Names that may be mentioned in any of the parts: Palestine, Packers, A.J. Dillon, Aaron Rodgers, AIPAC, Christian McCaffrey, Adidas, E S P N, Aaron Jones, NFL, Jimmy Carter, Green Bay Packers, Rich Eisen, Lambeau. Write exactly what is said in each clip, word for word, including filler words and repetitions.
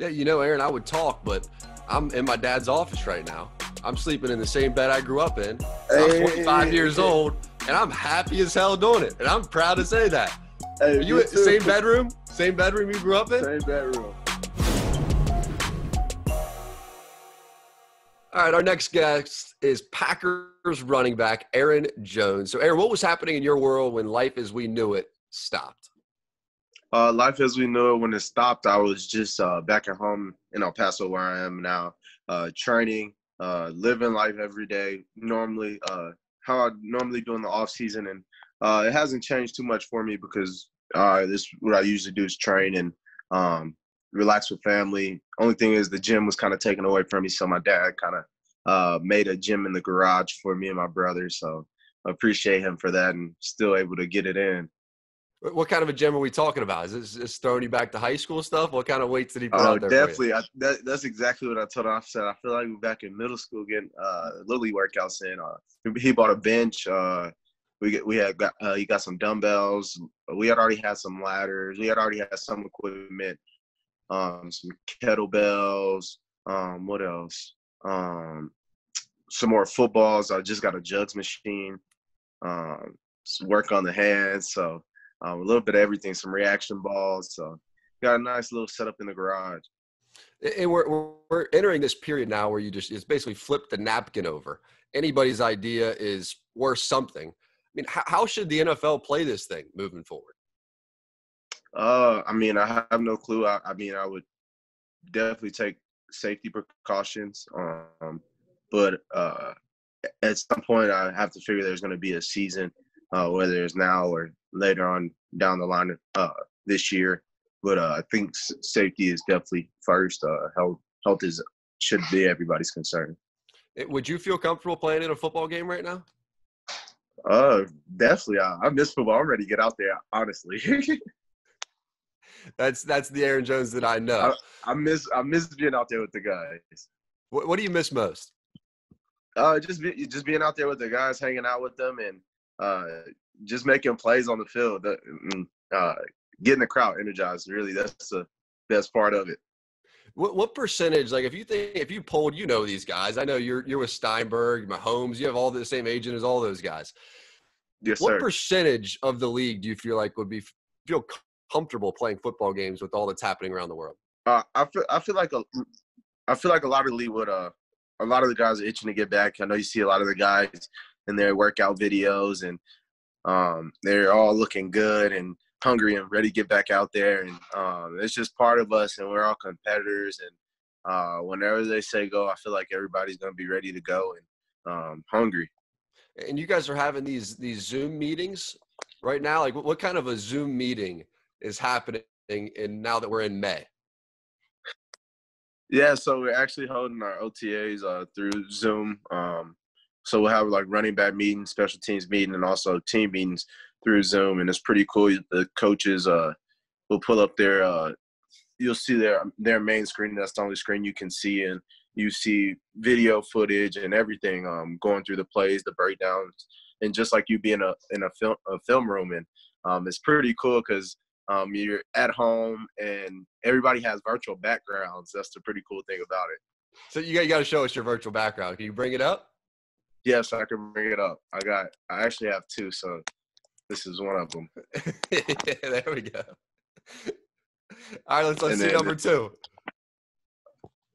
yeah, you know, Aaron, I would talk, but I'm in my dad's office right now. I'm sleeping in the same bed I grew up in. I'm twenty-five years old, and I'm happy as hell doing it. And I'm proud to say that. Hey, are you in the same bedroom? Same bedroom you grew up in? Same bedroom. All right, our next guest is Packers running back Aaron Jones. So, Aaron, what was happening in your world when life as we knew it stopped? Uh, life as we knew it, when it stopped, I was just uh, back at home in El Paso where I am now, uh, training, uh, living life every day, normally uh, how I normally do in the off-season. And uh, it hasn't changed too much for me because uh, this what I usually do is train and um, – relax with family. Only thing is the gym was kind of taken away from me, so my dad kind of uh, made a gym in the garage for me and my brother, so I appreciate him for that and still able to get it in. What kind of a gym are we talking about? Is this just throwing you back to high school stuff? What kind of weights did he put uh, out there definitely. I, that, that's exactly what I told him. I said, I feel like we're back in middle school getting uh, Lily workouts in. Uh, he bought a bench. Uh, we we had got, uh, he got some dumbbells. We had already had some ladders. We had already had some equipment. Um, some kettlebells, um, what else? Um, some more footballs. I just got a jugs machine, um, some work on the hands. So um, a little bit of everything, some reaction balls. So got a nice little setup in the garage. And we're, we're entering this period now where you just, it's basically flip the napkin over. Anybody's idea is worth something. I mean, how, how should the N F L play this thing moving forward? Uh, I mean, I have no clue. I, I mean, I would definitely take safety precautions. Um, but uh, at some point, I have to figure there's going to be a season, uh, whether it's now or later on down the line uh, this year. But uh, I think safety is definitely first. Uh, health health is should be everybody's concern. Would you feel comfortable playing in a football game right now? Uh, definitely. I, I miss football. I'm ready to get out there, honestly. That's that's the Aaron Jones that I know. I, I miss I miss being out there with the guys. What what do you miss most? Uh, just be, just being out there with the guys, hanging out with them, and uh, just making plays on the field. Uh, getting the crowd energized. Really, that's the best part of it. What what percentage? Like, if you think if you polled, you know these guys. I know you're you're with Steinberg, Mahomes. You have all the same agent as all those guys. Yes, sir. What percentage of the league do you feel like would be feel comfortable playing football games with all that's happening around the world? Uh, I feel I feel like a I feel like a lot of the league would uh a lot of the guys are itching to get back. I know you see a lot of the guys in their workout videos, and um they're all looking good and hungry and ready to get back out there. And um it's just part of us, and we're all competitors. And uh whenever they say go, I feel like everybody's gonna be ready to go and um hungry. And you guys are having these these Zoom meetings right now. Like, what, what kind of a Zoom meeting is happening and now that we're in May? Yeah, so we're actually holding our O T As uh, through Zoom. Um, so we'll have like running back meetings, special teams meeting, and also team meetings through Zoom. And it's pretty cool. The coaches uh, will pull up their uh, – you'll see their their main screen. That's the only screen you can see. And you see video footage and everything um, going through the plays, the breakdowns, and just like you being a, in a film, a film room. And um, it's pretty cool because – Um, you're at home, and everybody has virtual backgrounds. That's the pretty cool thing about it. So you got, you got to show us your virtual background. Can you bring it up? Yes, I can bring it up. I got. I actually have two, so this is one of them. Yeah, there we go. All right, let's let's and see number this, two.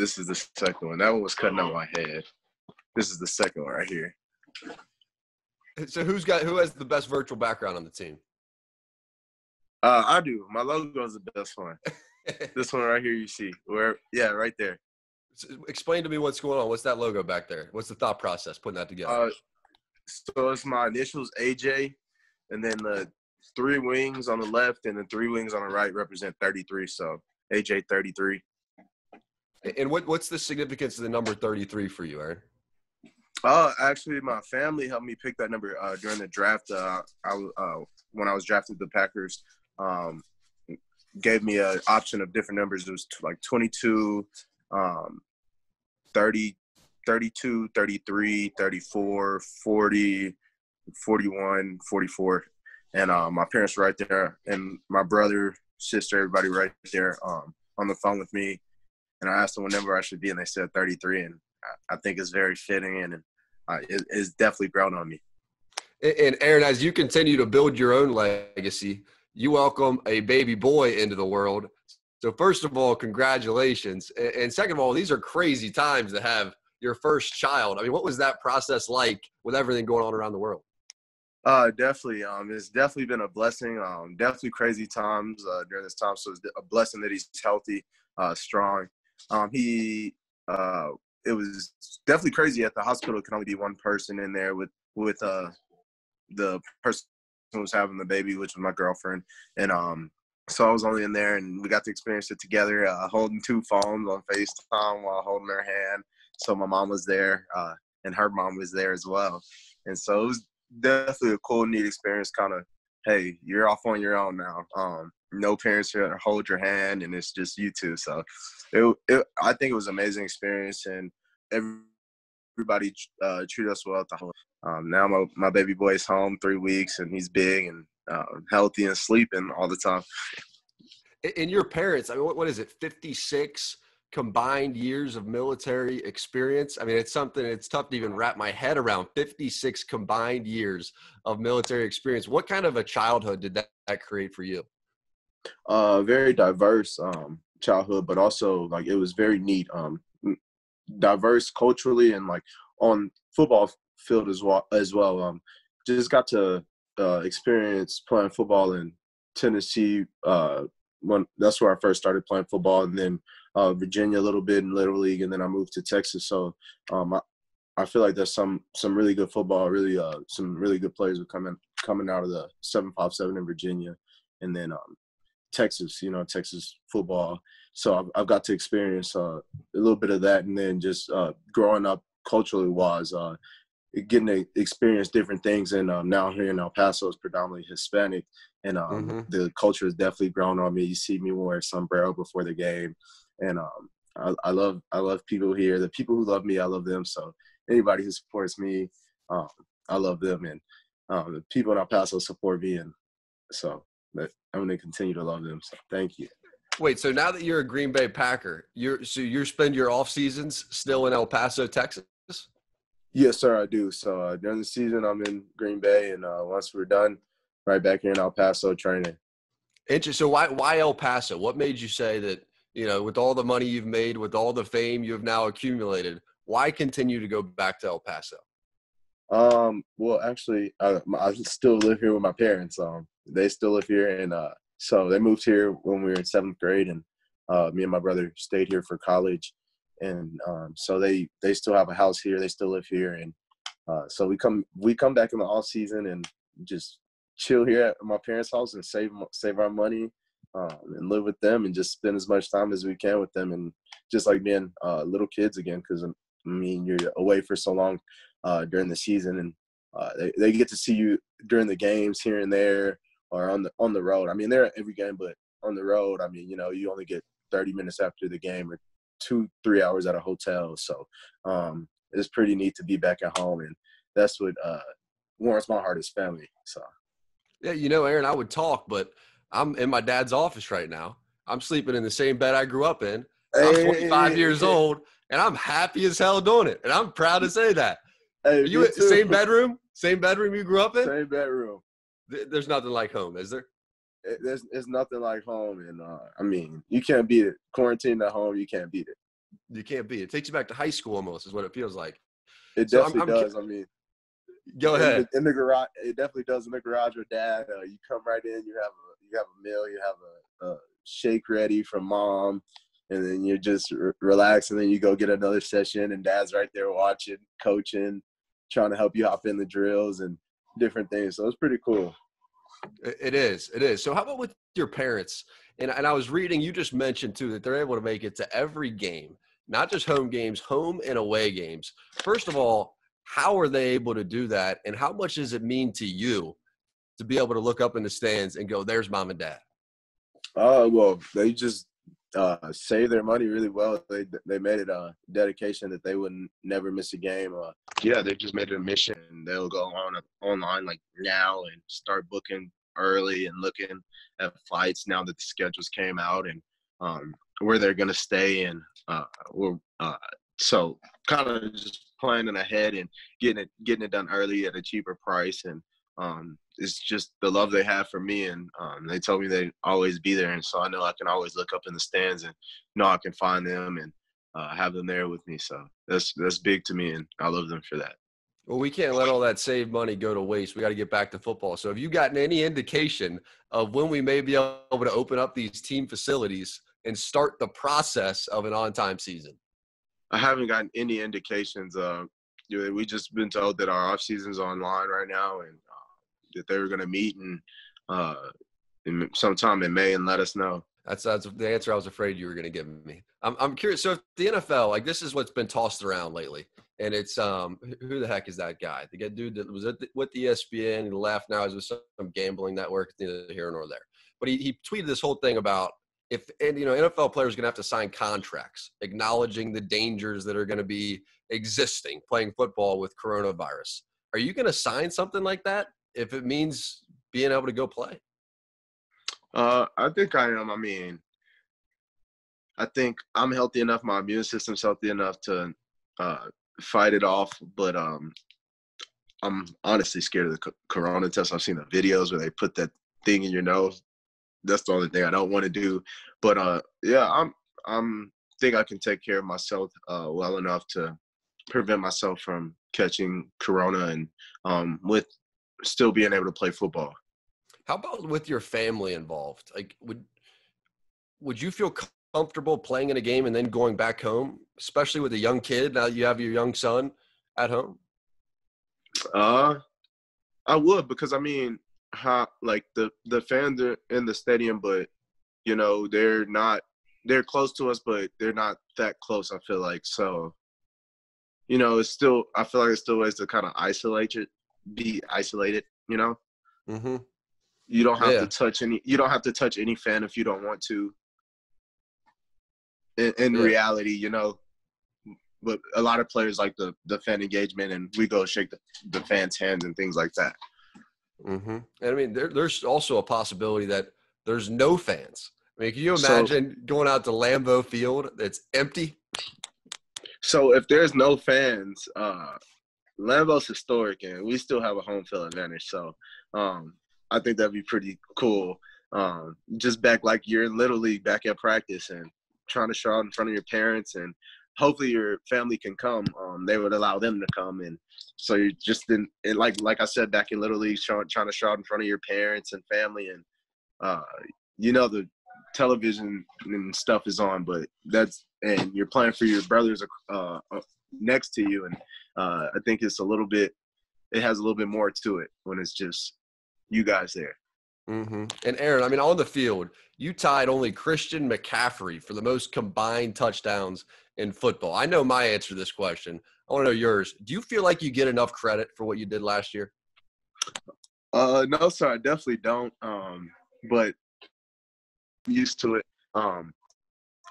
This is the second one. That one was cutting out my head. This is the second one right here. So who's got who has the best virtual background on the team? Uh, I do. My logo is the best one. This one right here you see. Where, yeah, right there. So explain to me what's going on. What's that logo back there? What's the thought process putting that together? Uh, so it's my initials, A J, and then the three wings on the left and the three wings on the right represent thirty-three, so A J thirty-three. And what, what's the significance of the number thirty-three for you, Aaron? Uh, actually, my family helped me pick that number uh, during the draft. Uh, I, uh, when I was drafted the Packers, Um, gave me an option of different numbers. It was like twenty-two, um, thirty, thirty-two, thirty-three, thirty-four, forty, forty-one, forty-four. And uh, my parents were right there, and my brother, sister, everybody right there um, on the phone with me. and I asked them what number I should be, and they said thirty-three, and I, I think it's very fitting, and uh, it, it's definitely grown on me. And, Aaron, as you continue to build your own legacy, you welcome a baby boy into the world. So, first of all, congratulations. And second of all, these are crazy times to have your first child. I mean, what was that process like with everything going on around the world? Uh, definitely. Um, it's definitely been a blessing. Um, definitely crazy times uh, during this time. So it's a blessing that he's healthy, uh, strong. Um, he, uh, it was definitely crazy at the hospital. It can only be one person in there with, with, uh, the person who was having the baby, which was my girlfriend. And um, so I was only in there, and we got to experience it together, uh, holding two phones on FaceTime while holding her hand. So my mom was there, uh, and her mom was there as well. And so it was definitely a cool, neat experience, kind of, hey, you're off on your own now. Um, no parents here to hold your hand, and it's just you two. So it, it, I think it was an amazing experience, and every Everybody uh, treated us well at the home. Um, now my, my baby boy is home three weeks, and he's big and uh, healthy and sleeping all the time. And your parents, I mean, what, what is it, fifty-six combined years of military experience? I mean, it's something it's tough to even wrap my head around, fifty-six combined years of military experience. What kind of a childhood did that, that create for you? Uh, very diverse um, childhood, but also, like, it was very neat. Um, diverse culturally and like on football field as well as well um just got to uh experience playing football in Tennessee uh when that's where I first started playing football, and then uh Virginia a little bit in Little League, and then I moved to Texas. So um I, I feel like there's some some really good football, really uh some really good players are coming coming out of the seven five seven in Virginia, and then um Texas, you know, Texas football. So I've, I've got to experience uh, a little bit of that, and then just uh, growing up culturally wise, uh, getting to experience different things. And uh, now here in El Paso is predominantly Hispanic, and um, mm-hmm. the culture has definitely grown on me. You see me wear sombrero before the game, and um, I, I love I love people here. The people who love me, I love them. So anybody who supports me, um, I love them, and um, the people in El Paso support me, and so. But I'm going to continue to love them. So thank you. Wait, so now that you're a Green Bay Packer, you're so you spend your off seasons still in El Paso, Texas? Yes, sir, I do. So uh, during the season, I'm in Green Bay, and uh, once we're done, right back here in El Paso training. Interesting. So why why El Paso? What made you say that? You know, with all the money you've made, with all the fame you have now accumulated, why continue to go back to El Paso? Um. Well, actually, I, I still live here with my parents. Um, they still live here, and uh, so they moved here when we were in seventh grade, and uh, me and my brother stayed here for college, and um, so they they still have a house here. They still live here, and uh, so we come we come back in the off season and just chill here at my parents' house and save save our money, um, and live with them and just spend as much time as we can with them, and just like being uh, little kids again, because I mean you're away for so long. Uh, during the season, and uh, they, they get to see you during the games here and there, or on the on the road. I mean, they're at every game, but on the road, I mean, you know, you only get thirty minutes after the game, or two, three hours at a hotel. So um, it's pretty neat to be back at home, and that's what uh, warms my heart is family. So yeah, you know, Aaron, I would talk, but I'm in my dad's office right now. I'm sleeping in the same bed I grew up in. I'm hey, twenty-five hey, years hey. old, and I'm happy as hell doing it, and I'm proud to say that. Hey, are you in the same bedroom? Same bedroom you grew up in? Same bedroom. There's nothing like home, is there? It, there's, there's nothing like home. And, uh, I mean, you can't beat it. Quarantine at home, you can't beat it. You can't beat it. It takes you back to high school almost is what it feels like. It so definitely I'm, I'm does. Ki- I mean, go in ahead. The, in the garage, it definitely does in the garage with Dad. Uh, you come right in, you have a, you have a meal, you have a, a shake ready from Mom. And then you just re- relax, and then you go get another session, and Dad's right there watching, coaching, trying to help you hop in the drills and different things. So it's pretty cool. It is. It is. So how about with your parents? And and I was reading, you just mentioned too, that they're able to make it to every game, not just home games, home and away games. First of all, how are they able to do that? And how much does it mean to you to be able to look up in the stands and go, there's Mom and Dad? Oh, uh, well, they just uh, save their money really well. They they made it a dedication that they wouldn't never miss a game. Uh, yeah, they just made it a mission. They'll go on uh, online like now and start booking early and looking at flights now that the schedules came out, and um, where they're going to stay, and uh, were uh, so kind of just planning ahead and getting it getting it done early at a cheaper price. And um, it's just the love they have for me, and um, they told me they'd always be there, and so I know I can always look up in the stands and know I can find them and uh, have them there with me. So that's that's big to me, and I love them for that. Well, we can't let all that saved money go to waste. We got to get back to football. So have you gotten any indication of when we may be able to open up these team facilities and start the process of an on-time season? I haven't gotten any indications. Uh, we just been told that our off-season is online right now, and uh, that they were going to meet in, uh, in sometime in May and let us know. That's, that's the answer I was afraid you were going to give me. I'm I'm curious. So if the N F L, like, this is what's been tossed around lately, and it's um who the heck is that guy? The dude that was at the, with the E S P N and left now is with some gambling network. It's neither here nor there. But he he tweeted this whole thing about if and you know N F L players are going to have to sign contracts acknowledging the dangers that are going to be existing playing football with coronavirus. Are you going to sign something like that if it means being able to go play? Uh, I think I am. I mean, I think I'm healthy enough. My immune system's healthy enough to uh, fight it off. But um, I'm honestly scared of the corona test. I've seen the videos where they put that thing in your nose. That's the only thing I don't want to do. But uh, yeah, I'm. I'm think I can take care of myself uh, well enough to prevent myself from catching corona and um, with still being able to play football. How about with your family involved? Like, would would you feel comfortable playing in a game and then going back home, especially with a young kid? Now you have your young son at home. Uh, I would, because I mean, how, like the the fans are in the stadium, but you know they're not they're close to us, but they're not that close. I feel like so. You know, it's still I feel like it's still ways to kind of isolate it, be isolated. You know. Mm-hmm. You don't have yeah. to touch any. You don't have to touch any fan if you don't want to. In, in yeah. reality, you know, but a lot of players like the the fan engagement, and we go shake the, the fans' hands and things like that. Mm-hmm. And I mean, there, there's also a possibility that there's no fans. I mean, can you imagine so, going out to Lambeau Field that's empty? So if there's no fans, uh, Lambeau's historic, and we still have a home field advantage. So. Um, I think that'd be pretty cool. Um, just back like you're in Little League, back at practice and trying to show out in front of your parents, and hopefully your family can come. Um, they would allow them to come, and so you're just in it, like like I said, back in Little League, show, trying to show out in front of your parents and family, and uh, you know the television and stuff is on, but that's and you're playing for your brothers uh, next to you, and uh, I think it's a little bit, it has a little bit more to it when it's just. You guys there. Mm-hmm. And Aaron, I mean, on the field, you tied only Christian McCaffrey for the most combined touchdowns in football. I know my answer to this question. I want to know yours. Do you feel like you get enough credit for what you did last year? Uh, no, sir, I definitely don't. Um, but I'm used to it. Um,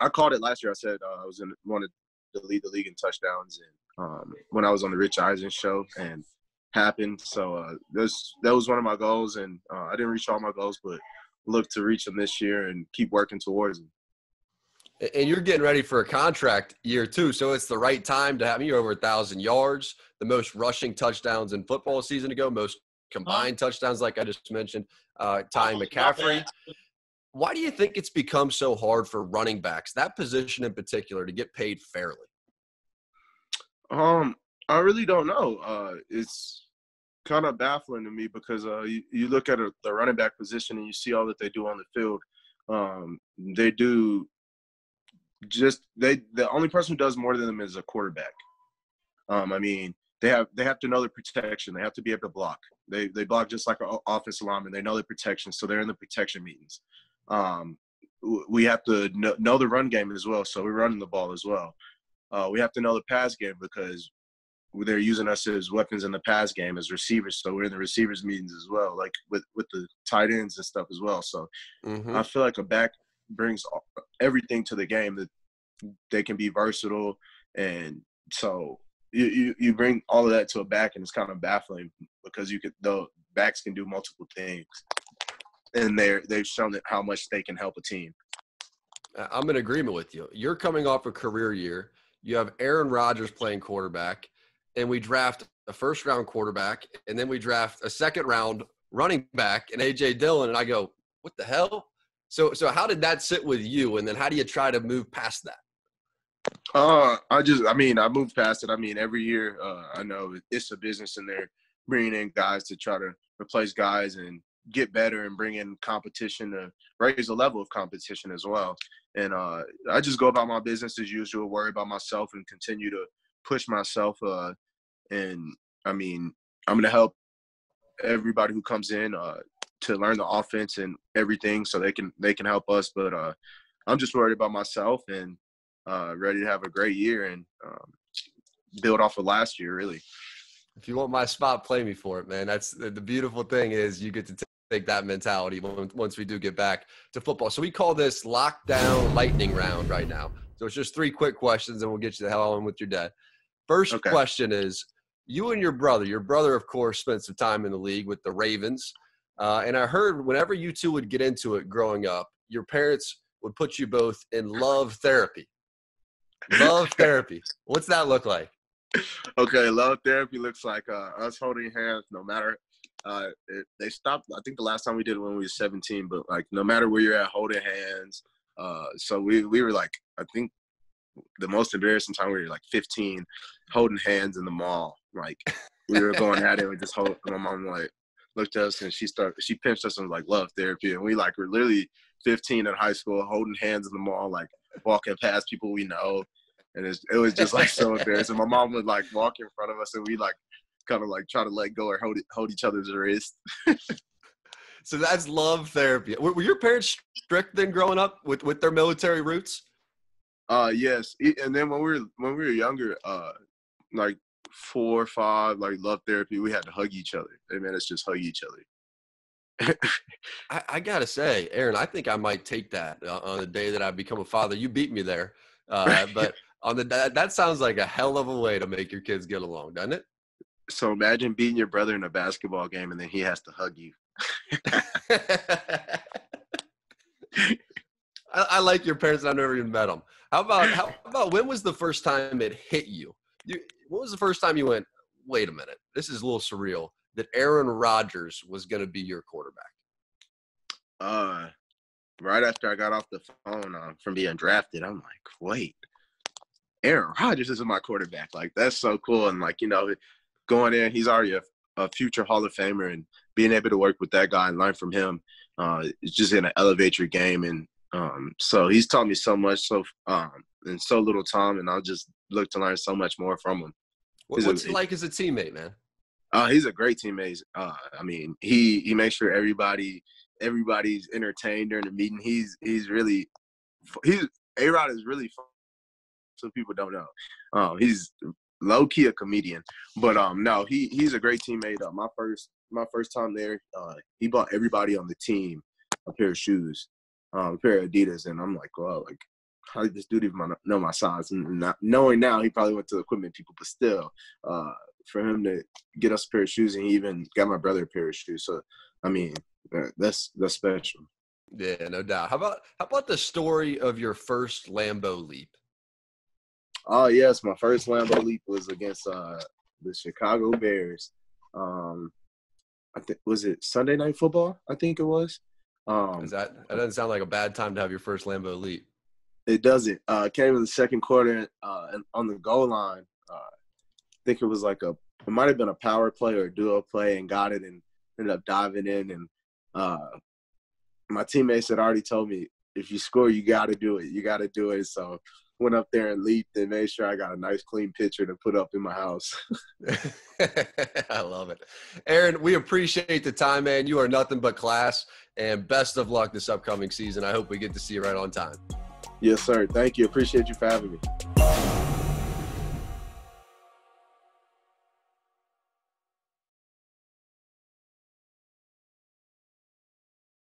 I called it last year. I said uh, I was in wanted to lead the league in touchdowns, and um, when I was on the Rich Eisen show, and. Happened. So uh, that's, that was one of my goals, and uh, I didn't reach all my goals, but look to reach them this year and keep working towards them. And you're getting ready for a contract year too, so it's the right time to have you over a thousand yards, the most rushing touchdowns in football season ago, most combined oh. touchdowns, like I just mentioned, uh, tying McCaffrey. Why do you think it's become so hard for running backs, that position in particular, to get paid fairly? Um. I really don't know. Uh, it's kind of baffling to me because uh, you, you look at a, the running back position and you see all that they do on the field. Um, they do just they. The only person who does more than them is a quarterback. Um, I mean, they have they have to know the protection. They have to be able to block. They they block just like an offensive lineman. They know the protection, so they're in the protection meetings. Um, we have to know, know the run game as well, so we're running the ball as well. Uh, we have to know the pass game because. They're using us as weapons in the pass game as receivers, so we're in the receivers meetings as well, like with, with the tight ends and stuff as well. So mm-hmm. I feel like a back brings everything to the game, that they can be versatile, and so you, you, you bring all of that to a back, and it's kind of baffling because you could the backs can do multiple things, and they're they've shown that how much they can help a team. I'm in agreement with you. You're coming off a career year. You have Aaron Rodgers playing quarterback, and we draft a first-round quarterback, and then we draft a second-round running back and A J. Dillon, and I go, what the hell? So so how did that sit with you, and then how do you try to move past that? Uh, I just – I mean, I moved past it. I mean, every year uh, I know it's a business, and they're bringing in guys to try to replace guys and get better and bring in competition to raise the level of competition as well. And uh, I just go about my business as usual, worry about myself, and continue to push myself. Uh, and, I mean, I'm going to help everybody who comes in uh, to learn the offense and everything so they can they can help us. But uh, I'm just worried about myself and uh, ready to have a great year and um, build off of last year, really. If you want my spot, play me for it, man. That's the beautiful thing is you get to t- take that mentality once we do get back to football. So we call this lockdown lightning round right now. So it's just three quick questions, and we'll get you the hell on with your day. First okay. question is, you and your brother, your brother, of course, spent some time in the league with the Ravens. Uh, and I heard whenever you two would get into it growing up, your parents would put you both in love therapy. Love therapy. What's that look like? Okay, love therapy looks like uh, us holding hands no matter – Uh, it, they stopped. I think the last time we did it when we were seventeen, but like no matter where you're at, holding hands. Uh, so we we were like, I think the most embarrassing time we were like fifteen, holding hands in the mall. Like we were going at it, we just hold. My mom like looked at us and she started. She pinched us and was like, love therapy, and we like were literally fifteen in high school, holding hands in the mall, like walking past people we know, and it was, it was just like so embarrassing. My mom would like walk in front of us and we like. Kind of like try to let go or hold hold each other's wrist. So that's love therapy. Were, were your parents strict then growing up with, with their military roots? Uh, yes. And then when we were when we were younger, uh, like four or five, like love therapy, we had to hug each other. They made us just hug each other. I, I gotta say, Aaron, I think I might take that on the day that I become a father. You beat me there, uh, but on the that, that sounds like a hell of a way to make your kids get along, doesn't it? So imagine beating your brother in a basketball game and then he has to hug you. I, I like your parents. I've never even met them. How about, how about when was the first time it hit you? you? What was the first time you went, wait a minute, this is a little surreal that Aaron Rodgers was going to be your quarterback? Uh, right after I got off the phone uh, from being drafted, I'm like, wait, Aaron Rodgers is my quarterback. Like, that's so cool. And like, you know, it, going in, he's already a, a future Hall of Famer, and being able to work with that guy and learn from him uh, is just going to elevate your game. And um, so he's taught me so much so um, in so little time, and I'll just look to learn so much more from him. What's he's he a, like as a teammate, man? Uh, he's a great teammate. Uh, I mean, he he makes sure everybody everybody's entertained during the meeting. He's he's really he's A-Rod is really fun. So people don't know. Uh, he's low-key a comedian, but um no he he's a great teammate. uh, my first my first time there, uh he bought everybody on the team a pair of shoes, um, a pair of Adidas, and I'm like, well, like how did this dude even know my size? And not knowing now, he probably went to the equipment people, but still uh for him to get us a pair of shoes, and he even got my brother a pair of shoes. So I mean, that's that's special. Yeah, no doubt. How about how about the story of your first Lambeau leap? Oh, yes. My first Lambeau leap was against uh, the Chicago Bears. Um, I th- was it Sunday Night Football? I think it was. Um, Is that, that doesn't sound like a bad time to have your first Lambeau leap. It doesn't. Uh, came in the second quarter uh, and on the goal line. Uh, I think it was like a – it might have been a power play or a duo play, and got it and ended up diving in. And uh, my teammates had already told me, if you score, you got to do it. You got to do it. So – went up there and leaped and made sure I got a nice clean picture to put up in my house. I love it. Aaron, we appreciate the time, man. You are nothing but class, and best of luck this upcoming season. I hope we get to see you right on time. Yes, sir. Thank you. Appreciate you for having me.